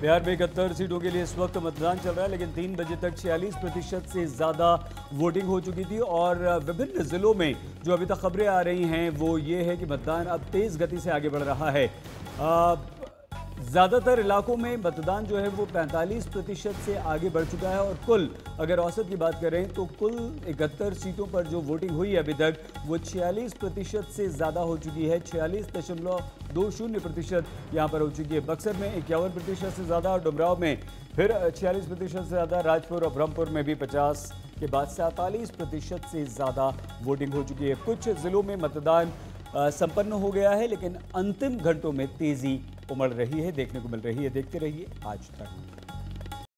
बिहार में 71 सीटों के लिए इस वक्त मतदान चल रहा है, लेकिन 3 बजे तक 46% से ज़्यादा वोटिंग हो चुकी थी। और विभिन्न ज़िलों में जो अभी तक खबरें आ रही हैं वो ये है कि मतदान अब तेज़ गति से आगे बढ़ रहा है। ज़्यादातर इलाकों में मतदान जो है वो 45% से आगे बढ़ चुका है। और कुल अगर औसत की बात करें तो कुल 71 सीटों पर जो वोटिंग हुई है अभी तक वो 46% से ज़्यादा हो चुकी है। 46.20% यहाँ पर हो चुकी है। बक्सर में 51% से ज़्यादा और डुमराव में फिर 46% से ज़्यादा, राजपुर और ब्रह्मपुर में भी 50 के बाद 47% से ज़्यादा वोटिंग हो चुकी है। कुछ ज़िलों में मतदान संपन्न हो गया है, लेकिन अंतिम घंटों में तेज़ी उमड़ रही है, देखने को मिल रही है। देखते रहिए आज तक।